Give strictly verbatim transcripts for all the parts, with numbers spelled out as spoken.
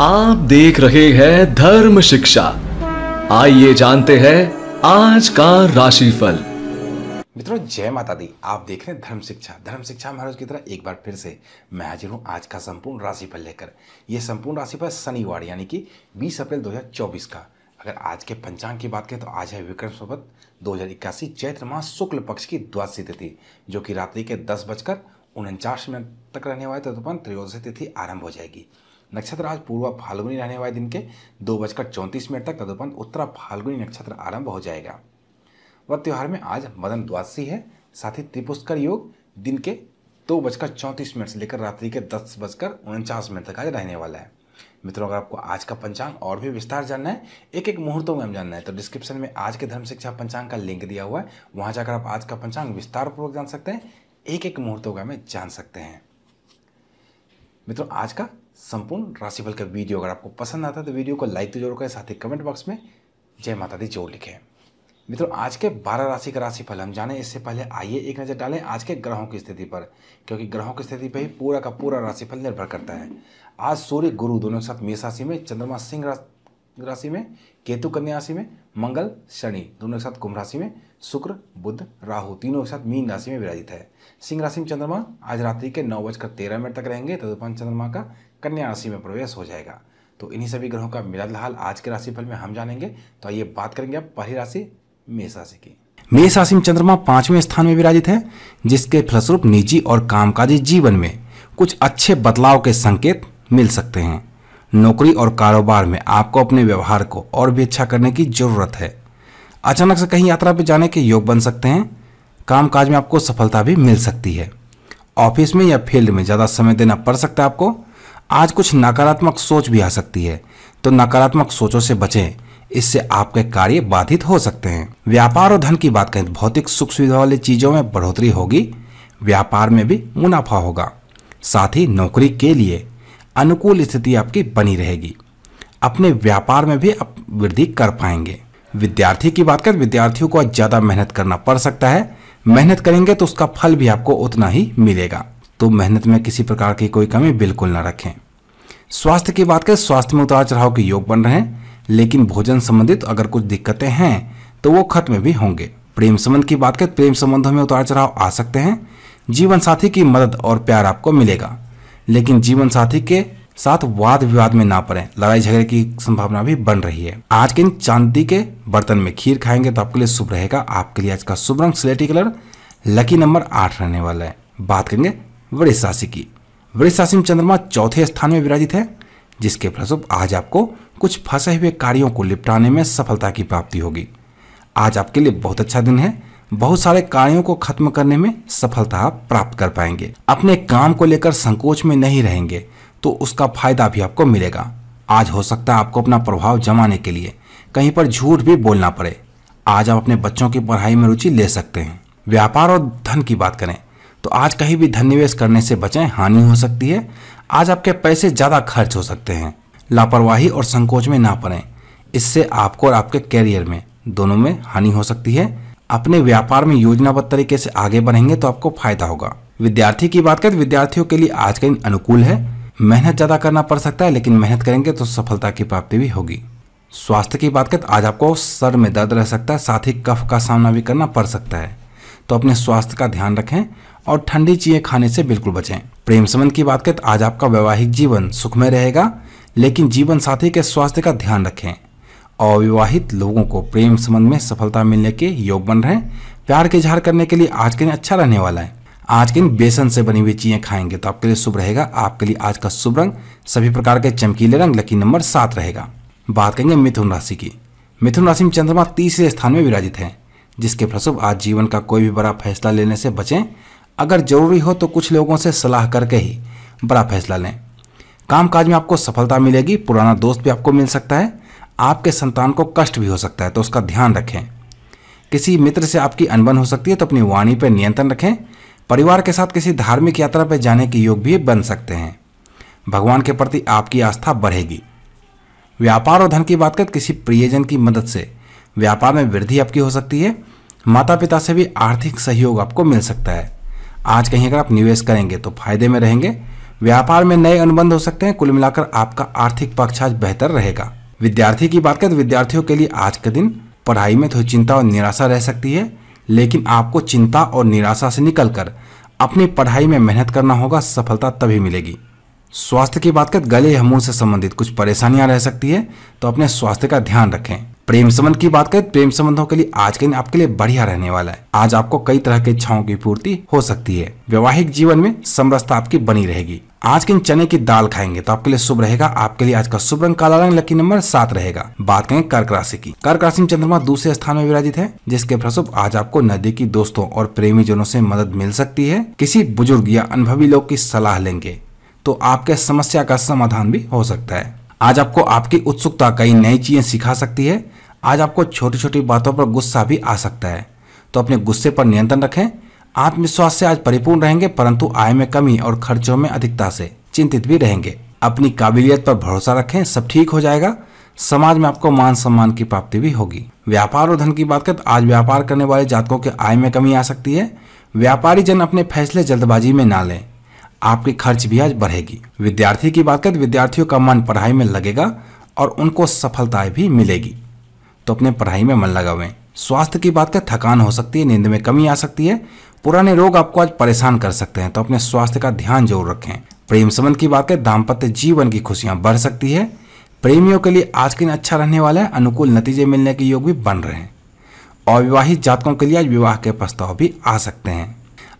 आप देख रहे हैं धर्म शिक्षा। आइए जानते हैं आज का राशिफल। मित्रों जय माता दी, आप देख रहे हैं धर्म शिक्षा। धर्म शिक्षा महाराज की तरह एक बार फिर से मैं हाजिर हूँ आज का संपूर्ण राशिफल लेकर। यह संपूर्ण राशिफल शनिवार यानी कि बीस अप्रैल दो हज़ार चौबीस का। अगर आज के पंचांग की बात करें तो आज है विक्रम संवत दो हज़ार इक्यासी चैत्र मास शुक्ल पक्ष की द्वादशी तिथि, जो कि रात्रि के दस बजकर उनचास मिनट तक रहने वाली तदुपरांत त्रयोदशी तिथि आरंभ हो जाएगी। नक्षत्र आज पूर्वा फाल्गुनी रहने वाले दिन के दो बजकर चौंतीस मिनट तक तदुपरांत उत्तरा फाल्गुनी नक्षत्र आरंभ हो जाएगा। वह त्यौहार में आज मदन द्वादशी है, साथ ही त्रिपुष्कर योग दिन के दो बजकर चौंतीस मिनट से लेकर रात्रि के दस बजकर उनचास मिनट तक आज रहने वाला है। मित्रों अगर आपको आज का पंचांग और भी विस्तार जानना है, एक एक मुहूर्तों में हम जानना है, तो डिस्क्रिप्शन में आज के धर्म शिक्षा पंचांग का लिंक दिया हुआ है, वहाँ जाकर आप आज का पंचांग विस्तारपूर्वक जान सकते हैं, एक एक मुहूर्तों का में जान सकते हैं। मित्रों आज का संपूर्ण राशिफल का वीडियो अगर आपको पसंद आता है तो वीडियो को लाइक तो जरूर करें, साथ ही कमेंट बॉक्स में जय माता दी जरूर लिखें। मित्रों आज के बारह राशि का राशिफल हम जाने इससे पहले आइए एक नज़र डालें आज के ग्रहों की स्थिति पर, क्योंकि ग्रहों की स्थिति पर ही पूरा का पूरा राशिफल निर्भर करता है। आज सूर्य गुरु दोनों के साथ मेष राशि में, चंद्रमा सिंह राशि में, केतु कन्या राशि में, मंगल शनि दोनों के साथ कुंभ राशि में, शुक्र बुध राहु तीनों के साथ मीन राशि में विराजित है। सिंह राशि में चंद्रमा आज रात्रि के नौ बजकर तेरह मिनट तक रहेंगे तदुपरांत तो चंद्रमा का कन्या राशि में प्रवेश हो जाएगा। तो इन्हीं सभी ग्रहों का मिलाजुल हाल आज के राशिफल में हम जानेंगे। तो आइए बात करेंगे अब पहली राशि मेष राशि की। मेष राशि में चंद्रमा पांचवें स्थान में विराजित है, जिसके फलस्वरूप निजी और कामकाजी जीवन में कुछ अच्छे बदलाव के संकेत मिल सकते हैं। नौकरी और कारोबार में आपको अपने व्यवहार को और भी अच्छा करने की जरूरत है। अचानक से कहीं यात्रा पर जाने के योग बन सकते हैं। कामकाज में आपको सफलता भी मिल सकती है। ऑफिस में या फील्ड में ज़्यादा समय देना पड़ सकता है आपको। आज कुछ नकारात्मक सोच भी आ सकती है, तो नकारात्मक सोचों से बचें, इससे आपके कार्य बाधित हो सकते हैं। व्यापार और धन की बात करें तो भौतिक सुख सुविधा वाली चीज़ों में बढ़ोतरी होगी। व्यापार में भी मुनाफा होगा, साथ ही नौकरी के लिए अनुकूल स्थिति आपकी बनी रहेगी। अपने व्यापार में भी आप वृद्धि कर पाएंगे। विद्यार्थी की बात करें, विद्यार्थियों को ज़्यादा मेहनत करना पड़ सकता है। मेहनत करेंगे तो उसका फल भी आपको उतना ही मिलेगा, तो मेहनत में किसी प्रकार की कोई कमी बिल्कुल ना रखें। स्वास्थ्य की बात करें, स्वास्थ्य में उतार चढ़ाव के योग बन रहे हैं, लेकिन भोजन संबंधित अगर कुछ दिक्कतें हैं तो वो खत्म भी होंगे। प्रेम संबंध की बात करें, प्रेम संबंधों में उतार चढ़ाव आ सकते हैं। जीवन साथी की मदद और प्यार आपको मिलेगा, लेकिन जीवन साथी के साथ वाद विवाद में ना पड़ें, लड़ाई झगड़े की संभावना भी बन रही है। आज के चांदी के बर्तन में खीर खाएंगे तो आपके लिए शुभ रहेगा। आपके लिए आज का शुभ रंग स्लेटी कलर, लकी नंबर आठ रहने वाला है। बात करेंगे वृष राशि की। वृष राशि में चंद्रमा चौथे स्थान में विराजित है, जिसके फलस्वरूप आज आपको कुछ फंसे हुए कार्यों को निपटाने में सफलता की प्राप्ति होगी। आज आपके लिए बहुत अच्छा दिन है, बहुत सारे कार्यों को खत्म करने में सफलता आप प्राप्त कर पाएंगे। अपने काम को लेकर संकोच में नहीं रहेंगे तो उसका फायदा भी आपको मिलेगा। आज हो सकता है आपको अपना प्रभाव जमाने के लिए कहीं पर झूठ भी बोलना पड़े। आज आप अपने बच्चों की पढ़ाई में रुचि ले सकते हैं। व्यापार और धन की बात करें तो आज कहीं भी धन निवेश करने से बचें, हानि हो सकती है। आज आपके पैसे ज़्यादा खर्च हो सकते हैं। लापरवाही और संकोच में ना पड़ें, इससे आपको और आपके कैरियर में दोनों में हानि हो सकती है। अपने व्यापार में योजनाबद्ध तरीके से आगे बढ़ेंगे तो आपको फायदा होगा। विद्यार्थी की बात करें, विद्यार्थियों के लिए आज का दिन अनुकूल है। मेहनत ज़्यादा करना पड़ सकता है, लेकिन मेहनत करेंगे तो सफलता की प्राप्ति भी होगी। स्वास्थ्य की बात करें, आज आपको सर में दर्द रह सकता है, साथ ही कफ का सामना भी करना पड़ सकता है, तो अपने स्वास्थ्य का ध्यान रखें और ठंडी चीज़ें खाने से बिल्कुल बचें। प्रेम संबंध की बात करें तो आज आपका वैवाहिक जीवन सुख में रहेगा, लेकिन जीवन साथी के स्वास्थ्य का ध्यान रखें। अविवाहित लोगों को प्रेम संबंध में सफलता मिलने के योग बन रहे हैं। प्यार के इजहार करने के लिए आज के दिन अच्छा रहने वाला है। आज के दिन बेसन से बनी हुई चीज़ें खाएंगे तो आपके लिए शुभ रहेगा। आपके लिए आज का शुभ रंग सभी प्रकार के चमकीले रंग, लकी नंबर सात रहेगा। बात करेंगे मिथुन राशि की। मिथुन राशि में चंद्रमा तीसरे स्थान में विराजित है, जिसके फलस्वरूप आज जीवन का कोई भी बड़ा फैसला लेने से बचें। अगर जरूरी हो तो कुछ लोगों से सलाह करके ही बड़ा फैसला लें। कामकाज में आपको सफलता मिलेगी। पुराना दोस्त भी आपको मिल सकता है। आपके संतान को कष्ट भी हो सकता है, तो उसका ध्यान रखें। किसी मित्र से आपकी अनबन हो सकती है, तो अपनी वाणी पर नियंत्रण रखें। परिवार के साथ किसी धार्मिक यात्रा पर जाने के योग भी बन सकते हैं। भगवान के प्रति आपकी आस्था बढ़ेगी। व्यापार और धन की बात करें, किसी प्रियजन की मदद से व्यापार में वृद्धि आपकी हो सकती है। माता पिता से भी आर्थिक सहयोग आपको मिल सकता है। आज कहीं अगर आप निवेश करेंगे तो फायदे में रहेंगे। व्यापार में नए अनुबंध हो सकते हैं। कुल मिलाकर आपका आर्थिक पक्ष आज बेहतर रहेगा। विद्यार्थी की बात करें तो विद्यार्थियों के लिए आज के दिन पढ़ाई में थोड़ी चिंता और निराशा रह सकती है, लेकिन आपको चिंता और निराशा से निकलकर अपनी पढ़ाई में मेहनत करना होगा, सफलता तभी मिलेगी। स्वास्थ्य की बात करें, गले या मुंह से संबंधित कुछ परेशानियां रह सकती है, तो अपने स्वास्थ्य का ध्यान रखें। प्रेम संबंध की बात करें, प्रेम संबंधों के लिए आज के दिन आपके लिए बढ़िया रहने वाला है। आज आपको कई तरह की इच्छाओं की पूर्ति हो सकती है। वैवाहिक जीवन में समरसता आपकी बनी रहेगी। आज के दिन चने की दाल खाएंगे तो आपके लिए शुभ रहेगा। आपके लिए आज का शुभ रंग काला रंग, लकी नंबर सात रहेगा। बात करें कर्क राशि की। कर्क राशि में चंद्रमा दूसरे स्थान में विराजित है, जिसके फलस्वरूप आज आपको नजदीकी दोस्तों और प्रेमी जनों से मदद मिल सकती है। किसी बुजुर्ग या अनुभवी लोग की सलाह लेंगे तो आपके समस्या का समाधान भी हो सकता है। आज आपको आपकी उत्सुकता कई नई चीजें सिखा सकती है। आज आपको छोटी छोटी बातों पर गुस्सा भी आ सकता है, तो अपने गुस्से पर नियंत्रण रखें। आत्मविश्वास से आज परिपूर्ण रहेंगे, परंतु आय में कमी और खर्चों में अधिकता से चिंतित भी रहेंगे। अपनी काबिलियत पर भरोसा रखें, सब ठीक हो जाएगा। समाज में आपको मान सम्मान की प्राप्ति भी होगी। व्यापार और धन की बात करें तो आज व्यापार करने वाले जातकों के आय में कमी आ सकती है। व्यापारी जन अपने फैसले जल्दबाजी में ना लें, आपके खर्च भी आज बढ़ेगी। विद्यार्थी की बात करें तो विद्यार्थियों का मन पढ़ाई में लगेगा और उनको सफलताएं भी मिलेगी, तो अपने पढ़ाई में मन लगावें। स्वास्थ्य की बात करें, थकान हो सकती है, नींद में कमी आ सकती है। पुराने रोग आपको आज परेशान कर सकते हैं, तो अपने स्वास्थ्य का ध्यान जरूर रखें। प्रेम संबंध की बात करें, दाम्पत्य जीवन की खुशियां बढ़ सकती है। प्रेमियों के लिए आज के दिन अच्छा रहने वाला है। अनुकूल नतीजे मिलने के योग भी बन रहे हैं। अविवाहित जातकों के लिए आज विवाह के प्रस्ताव भी आ सकते हैं।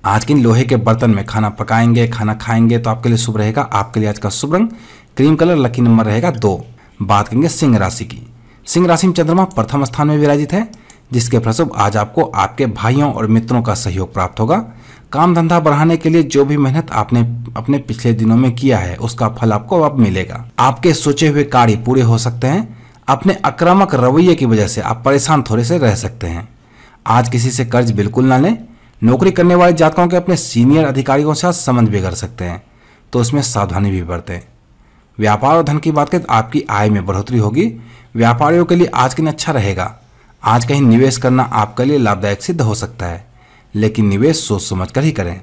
आज के दिन लोहे के बर्तन में खाना पकाएंगे, खाना खाएंगे तो आपके लिए शुभ रहेगा। आपके लिए आज का शुभ रंग क्रीम कलर, लकी नंबर रहेगा दो। बात करेंगे सिंह राशि की। सिंह राशि में चंद्रमा प्रथम स्थान में विराजित है, जिसके फलस्वरूप आज आपको आपके भाइयों और मित्रों का सहयोग प्राप्त होगा। काम धंधा बढ़ाने के लिए जो भी मेहनत आपने अपने पिछले दिनों में किया है, उसका फल आपको अब मिलेगा। आपके सोचे हुए कार्य पूरे हो सकते हैं। अपने आक्रामक रवैये की वजह से आप परेशान थोड़े से रह सकते हैं। आज किसी से कर्ज बिल्कुल ना लें। नौकरी करने वाले जातकों के अपने सीनियर अधिकारियों से संबंध बिगड़ सकते हैं, तो उसमें सावधानी भी बरतें। व्यापार और धन की बात करें तो आपकी आय में बढ़ोतरी होगी। व्यापारियों के लिए आज के दिन अच्छा रहेगा। आज कहीं निवेश करना आपके लिए लाभदायक सिद्ध हो सकता है, लेकिन निवेश सोच समझ कर ही करें।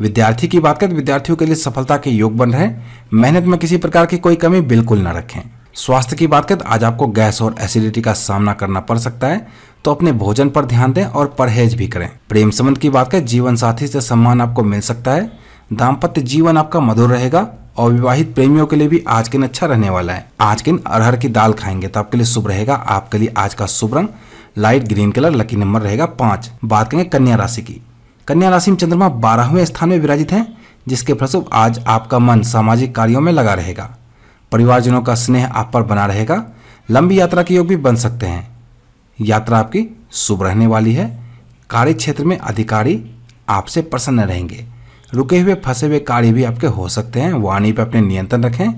विद्यार्थी की बात करें तो विद्यार्थियों के लिए सफलता के योग बन रहे। मेहनत में किसी प्रकार की कोई कमी बिल्कुल न रखें। स्वास्थ्य की बात करें तो आज आपको गैस और एसिडिटी का सामना करना पड़ सकता है, तो अपने भोजन पर ध्यान दें और परहेज भी करें। प्रेम संबंध की बात करें, जीवन साथी से सम्मान आपको मिल सकता है। दाम्पत्य जीवन आपका मधुर रहेगा। अविवाहित प्रेमियों के लिए भी आज के दिन अच्छा रहने वाला है। आज के दिन अरहर की दाल खाएंगे तो आपके लिए शुभ रहेगा। आपके लिए आज का शुभ रंग light green colour, lucky number रहेगा पांच। बात करेंगे कन्या राशि की। कन्या राशि में चंद्रमा बारहवें स्थान में विराजित है, जिसके फलस्वरूप आज आपका मन सामाजिक कार्यों में लगा रहेगा। परिवारजनों का स्नेह आप पर बना रहेगा। लंबी यात्रा के योग भी बन सकते हैं। यात्रा आपकी शुभ रहने वाली है। कार्य क्षेत्र में अधिकारी आपसे प्रसन्न रहेंगे। रुके हुए फंसे हुए कार्य भी आपके हो सकते हैं। वाणी पर अपने नियंत्रण रखें।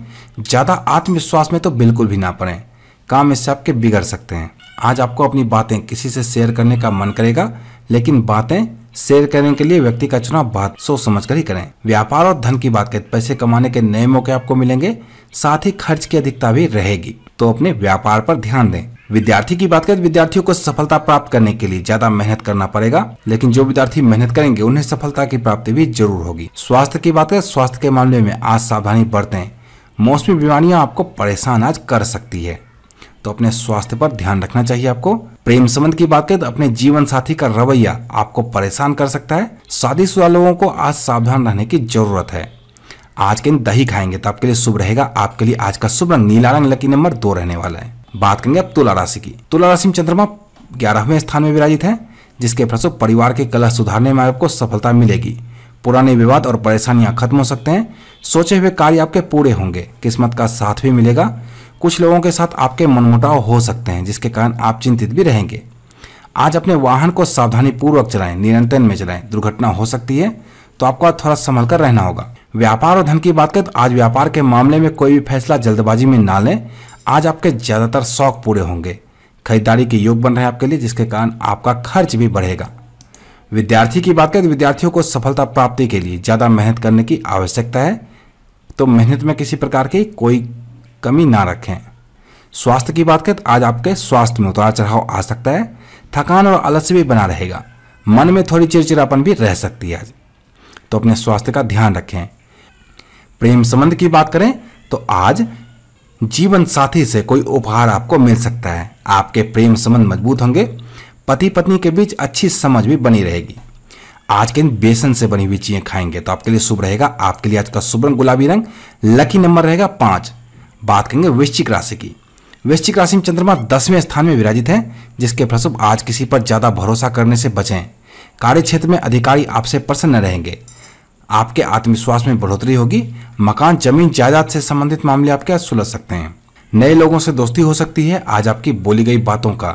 ज़्यादा आत्मविश्वास में तो बिल्कुल भी ना पड़ें, काम इससे आपके बिगड़ सकते हैं। आज आपको अपनी बातें किसी से शेयर करने का मन करेगा, लेकिन बातें शेयर करने के लिए व्यक्ति का चुनाव बात सोच समझ कर ही करें। व्यापार और धन की बात करें, पैसे कमाने के नए मौके आपको मिलेंगे, साथ ही खर्च की अधिकता भी रहेगी, तो अपने व्यापार पर ध्यान दें। विद्यार्थी की बात करें, विद्यार्थियों को सफलता प्राप्त करने के लिए ज्यादा मेहनत करना पड़ेगा, लेकिन जो विद्यार्थी मेहनत करेंगे उन्हें सफलता की प्राप्ति भी जरूर होगी। स्वास्थ्य की बात करें, स्वास्थ्य के मामले में आज सावधानी बरतें। मौसमी बीमारियां आपको परेशान आज कर सकती है, तो अपने स्वास्थ्य पर ध्यान रखना चाहिए आपको। प्रेम संबंध की बात करें तो अपने जीवन साथी का रवैया आपको परेशान कर सकता है। शादीशुदा लोगों को आज सावधान रहने की जरूरत है। आज के दिन दही खाएंगे तो आपके लिए शुभ रहेगा। आपके लिए आज का शुभ रंग नीला रंग, लकी नंबर दो रहने वाला है। बात करेंगे अब तुला राशि की। तुला राशि में चंद्रमा ग्यारहवें स्थान में विराजित है, जिसके फलस्वरूप परिवार के कलह सुधारने में आपको सफलता मिलेगी। पुराने विवाद और परेशानियां खत्म हो सकते हैं। सोचे हुए कार्य आपके पूरे होंगे। किस्मत का साथ भी मिलेगा। कुछ लोगों के साथ आपके मनमुटाव हो सकते हैं, जिसके कारण आप चिंतित भी रहेंगे। आज अपने वाहन को सावधानीपूर्वक चलाएं, नियंत्रण में चलाएं। दुर्घटना हो सकती है, तो आपको थोड़ा संभल कर रहना होगा। व्यापार और धन की बात करें तो आज व्यापार के मामले में कोई भी फैसला जल्दबाजी में ना लें। आज आपके ज़्यादातर शौक पूरे होंगे। खरीदारी के योग बन रहे हैं आपके लिए, जिसके कारण आपका खर्च भी बढ़ेगा। विद्यार्थी की बात करें, विद्यार्थियों को सफलता प्राप्ति के लिए ज़्यादा मेहनत करने की आवश्यकता है, तो मेहनत में किसी प्रकार की कोई कमी ना रखें। स्वास्थ्य की बात करें तो आज आपके स्वास्थ्य में उतार चढ़ाव आ सकता है। थकान और आलस्य भी बना रहेगा। मन में थोड़ी चिड़चिड़ापन भी रह सकती है आज, तो अपने स्वास्थ्य का ध्यान रखें। प्रेम संबंध की बात करें तो आज जीवन साथी से कोई उपहार आपको मिल सकता है। आपके प्रेम संबंध मजबूत होंगे। पति पत्नी के बीच अच्छी समझ भी बनी रहेगी। आज के दिन बेसन से बनी हुई चीजें खाएंगे तो आपके लिए शुभ रहेगा। आपके लिए आज का शुभ रंग गुलाबी रंग, लकी नंबर रहेगा पांच। बात करेंगे वृश्चिक राशि की। वृश्चिक राशि में चंद्रमा दसवें स्थान में विराजित है, जिसके फलस्वरूप आज किसी पर ज्यादा भरोसा करने से बचें। कार्य क्षेत्र में अधिकारी आपसे प्रसन्न रहेंगे। आपके आत्मविश्वास में बढ़ोतरी होगी। मकान जमीन जायदाद से संबंधित मामले आपके आज सुलझ सकते हैं। नए लोगों से दोस्ती हो सकती है। आज आपकी बोली गई बातों का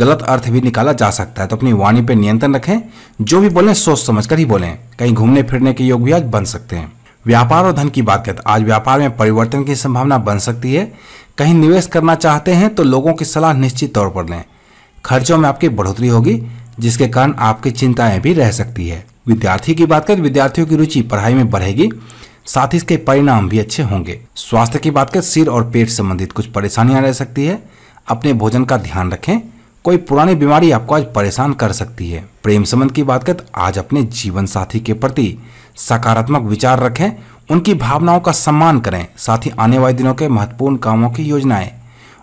गलत अर्थ भी निकाला जा सकता है, तो अपनी वाणी पर नियंत्रण रखें। जो भी बोलें सोच समझकर ही बोलें। कहीं घूमने फिरने के योग भी आज बन सकते हैं। व्यापार और धन की बात करें तो आज व्यापार में परिवर्तन की संभावना बन सकती है। कहीं निवेश करना चाहते हैं तो लोगों की सलाह निश्चित तौर पर लें। खर्चों में आपकी बढ़ोतरी होगी, जिसके कारण आपकी चिंताएं भी रह सकती है। विद्यार्थी की बात करें, विद्यार्थियों की रुचि पढ़ाई में बढ़ेगी, साथ ही इसके परिणाम भी अच्छे होंगे। स्वास्थ्य की बात करें, सिर और पेट संबंधित कुछ परेशानियां रह सकती है। अपने भोजन का ध्यान रखें। कोई पुरानी बीमारी आपको आज परेशान कर सकती है। प्रेम संबंध की बात करें तो आज अपने जीवन साथी के प्रति सकारात्मक विचार रखें। उनकी भावनाओं का सम्मान करें। साथ ही आने वाले दिनों के महत्वपूर्ण कामों की योजनाएं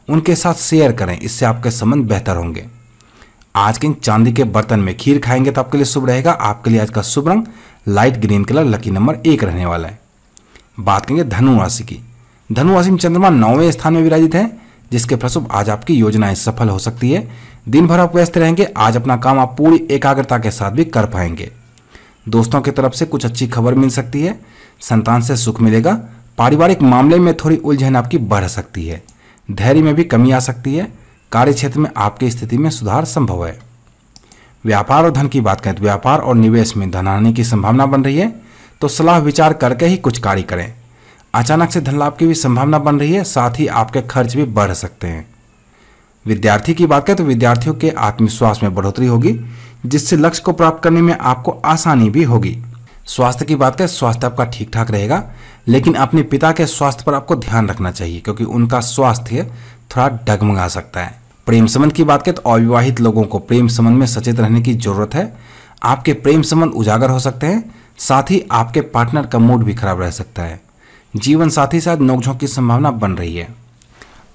उनके साथ शेयर करें, इससे आपके संबंध बेहतर होंगे। आज के चांदी के बर्तन में खीर खाएंगे तो आपके लिए शुभ रहेगा। आपके लिए आज का शुभ रंग light green colour, lucky number एक रहने वाला है। बात करेंगे धनु राशि की। धनु राशि में चंद्रमा नौवें स्थान में विराजित है, जिसके फलस्वरूप आज आपकी योजनाएं सफल हो सकती है। दिन भर आप व्यस्त रहेंगे। आज अपना काम आप पूरी एकाग्रता के साथ भी कर पाएंगे। दोस्तों की तरफ से कुछ अच्छी खबर मिल सकती है। संतान से सुख मिलेगा। पारिवारिक मामले में थोड़ी उलझन आपकी बढ़ सकती है। धैर्य में भी कमी आ सकती है। कार्य क्षेत्र में आपकी स्थिति में सुधार संभव है। व्यापार और धन की बात करें तो व्यापार और निवेश में धनहानि की संभावना बन रही है, तो सलाह विचार करके ही कुछ कार्य करें। अचानक से धन लाभ की भी संभावना बन रही है, साथ ही आपके खर्च भी बढ़ सकते हैं। विद्यार्थी की बात करें तो विद्यार्थियों के आत्मविश्वास में बढ़ोतरी होगी, जिससे लक्ष्य को प्राप्त करने में आपको आसानी भी होगी। स्वास्थ्य की बात करें, स्वास्थ्य आपका ठीक ठाक रहेगा, लेकिन अपने पिता के स्वास्थ्य पर आपको ध्यान रखना चाहिए, क्योंकि उनका स्वास्थ्य थोड़ा डगमगा सकता है। प्रेम संबंध की बात करें तो अविवाहित लोगों को प्रेम संबंध में सचेत रहने की जरूरत है। आपके प्रेम संबंध उजागर हो सकते हैं, साथ ही आपके पार्टनर का मूड भी खराब रह सकता है। जीवन साथी साथ नोकझोंक की संभावना बन रही है।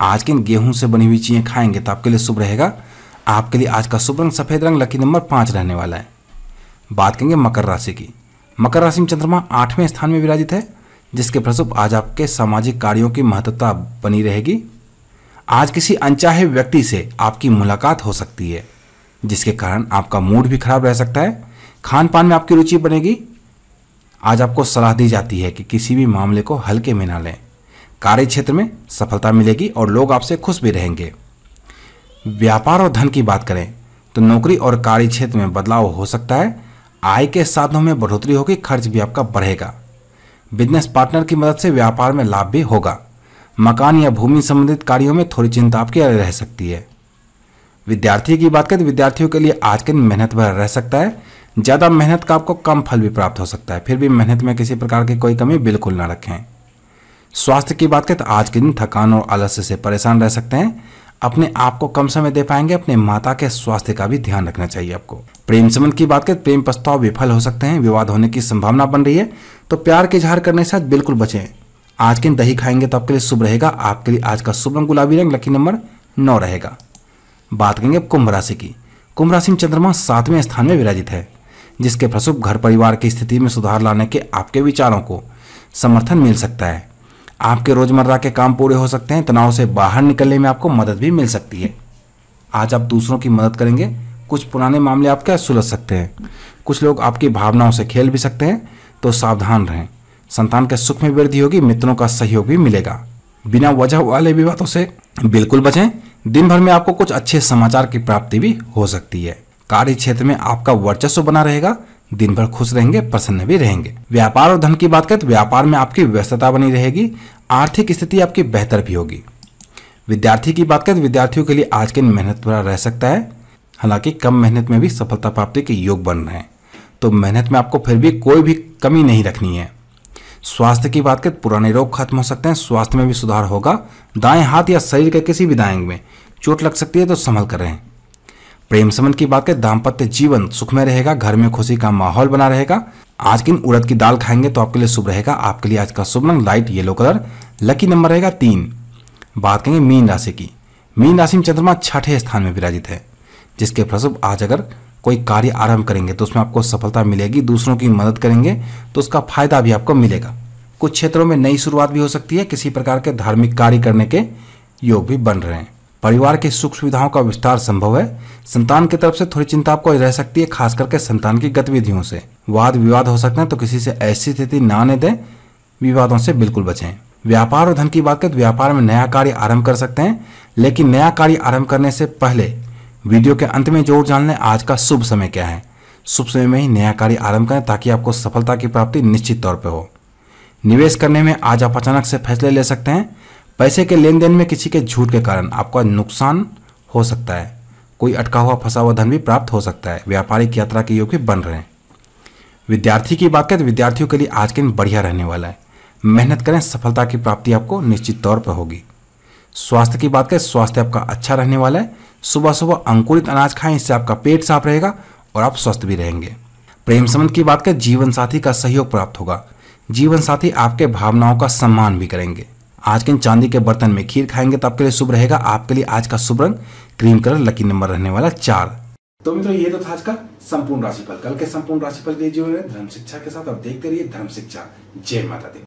आज के दिन गेहूं से बनी हुई चीजें खाएंगे तो आपके लिए शुभ रहेगा। आपके लिए आज का शुभ रंग सफेद रंग, लकी नंबर पांच रहने वाला है। बात करेंगे मकर राशि की। मकर राशि में चंद्रमा आठवें स्थान में विराजित है, जिसके फलस्वरूप आज आपके सामाजिक कार्यों की महत्वता बनी रहेगी। आज किसी अनचाहे व्यक्ति से आपकी मुलाकात हो सकती है, जिसके कारण आपका मूड भी खराब रह सकता है। खान पान में आपकी रुचि बनेगी। आज आपको सलाह दी जाती है कि किसी भी मामले को हल्के में ना लें। कार्य क्षेत्र में सफलता मिलेगी और लोग आपसे खुश भी रहेंगे। व्यापार और धन की बात करें तो नौकरी और कार्य क्षेत्र में बदलाव हो सकता है। आय के साधनों में बढ़ोतरी होगी। खर्च भी आपका बढ़ेगा। बिजनेस पार्टनर की मदद से व्यापार में लाभ भी होगा। मकान या भूमि संबंधित कार्यों में थोड़ी चिंता आपकी रह सकती है। विद्यार्थी की बात करें तो विद्यार्थियों के लिए आज के दिन मेहनत भरा रह सकता है। ज़्यादा मेहनत का आपको कम फल भी प्राप्त हो सकता है। फिर भी मेहनत में किसी प्रकार की कोई कमी बिल्कुल ना रखें। स्वास्थ्य की बात करें तो आज के दिन थकान और आलस्य से परेशान रह सकते हैं। अपने आप को कम समय दे पाएंगे। अपने माता के स्वास्थ्य का भी ध्यान रखना चाहिए आपको। प्रेम संबंध की बात करें, प्रेम प्रस्ताव विफल हो सकते हैं। विवाद होने की संभावना बन रही है, तो प्यार के इजहार करने से बिल्कुल बचें। आज के दिन दही खाएंगे तो आपके लिए शुभ रहेगा। आपके लिए आज का शुभ रंग गुलाबी रंग, लकी नंबर नौ रहेगा। बात करेंगे अब कुंभ राशि की। कुंभ राशि में चंद्रमा सातवें स्थान में विराजित है, जिसके फलस्वरूप घर परिवार की स्थिति में सुधार लाने के आपके विचारों को समर्थन मिल सकता है। आपके रोजमर्रा के काम पूरे हो सकते हैं। तनाव से बाहर निकलने में आपको मदद भी मिल सकती है। आज आप दूसरों की मदद करेंगे। कुछ पुराने मामले आपके सुलझ सकते हैं। कुछ लोग आपकी भावनाओं से खेल भी सकते हैं, तो सावधान रहें। संतान के सुख में वृद्धि होगी। मित्रों का सहयोग भी मिलेगा। बिना वजह वाले विवादों से बिल्कुल बचें। दिन भर में आपको कुछ अच्छे समाचार की प्राप्ति भी हो सकती है। कार्य क्षेत्र में आपका वर्चस्व बना रहेगा। दिन भर खुश रहेंगे, प्रसन्न भी रहेंगे। व्यापार और धन की बात करें तो व्यापार में आपकी व्यस्तता बनी रहेगी। आर्थिक स्थिति आपकी बेहतर भी होगी। विद्यार्थी की बात करें तो विद्यार्थियों के लिए आज के दिन मेहनत भरा रह सकता है। हालांकि कम मेहनत में भी सफलता प्राप्ति के योग बन रहे हैं, तो मेहनत में आपको फिर भी कोई भी कमी नहीं रखनी है। स्वास्थ्य की बात करें, पुराने रोग खत्म हो सकते हैं। स्वास्थ्य में भी सुधार होगा। दाएं हाथ या शरीर के किसी भी दाएं में चोट लग सकती है, तो संभल कर रहें। प्रेम संबंध की बात करें, दाम्पत्य जीवन सुख में रहेगा। घर में खुशी का माहौल बना रहेगा। आज दिन उड़द की दाल खाएंगे तो आपके लिए शुभ रहेगा। आपके लिए आज का शुभ रंग light yellow colour. Lucky number रहेगा तीन। बात करेंगे मीन राशि की। मीन राशि में चंद्रमा छठे स्थान में विराजित है, जिसके फलस्वरूप आज अगर कोई कार्य आरंभ करेंगे तो उसमें आपको सफलता मिलेगी। दूसरों की मदद करेंगे तो उसका फायदा भी आपको मिलेगा। कुछ क्षेत्रों में नई शुरुआत भी हो सकती है। किसी प्रकार के धार्मिक कार्य करने के योग भी बन रहे हैं। परिवार के सुख सुविधाओं का विस्तार संभव है। संतान की तरफ से थोड़ी चिंता आपको रह सकती है, खास करके संतान की गतिविधियों से। वाद विवाद हो सकते हैं तो किसी से ऐसी स्थिति ना आने दें। विवादों से बिल्कुल बचें। व्यापार और धन की बात करें तो व्यापार में नया कार्य आरंभ कर सकते हैं, लेकिन नया कार्य आरंभ करने से पहले वीडियो के अंत में जरूर जान लें आज का शुभ समय क्या है। शुभ समय में ही नया कार्य आरंभ करें ताकि आपको सफलता की प्राप्ति निश्चित तौर पर हो। निवेश करने में आज आप अचानक से फैसले ले सकते हैं। पैसे के लेन देन में किसी के झूठ के कारण आपका नुकसान हो सकता है। कोई अटका हुआ फंसा हुआ धन भी प्राप्त हो सकता है। व्यापारिक यात्रा के योग भी बन रहे हैं। विद्यार्थी की बात करें तो विद्यार्थियों के लिए आज के दिन बढ़िया रहने वाला है। मेहनत करें, सफलता की प्राप्ति आपको निश्चित तौर पर होगी। स्वास्थ्य की बात करें, स्वास्थ्य आपका अच्छा रहने वाला है। सुबह सुबह अंकुरित अनाज खाएं, इससे आपका पेट साफ रहेगा और आप स्वस्थ भी रहेंगे। प्रेम संबंध की बात करें, जीवन साथी का सहयोग प्राप्त होगा। जीवन साथी आपके भावनाओं का सम्मान भी करेंगे। आज के दिन चांदी के बर्तन में खीर खाएंगे तो आपके लिए शुभ रहेगा। आपके लिए आज का शुभ रंग क्रीम कलर। लकी नंबर रहने वाला चार। तो मित्रों ये तो था आज का संपूर्ण राशिफल। कल के संपूर्ण राशिफल के लिए जो है धर्म शिक्षा के साथ आप देखते रहिए धर्म शिक्षा। जय माता दी।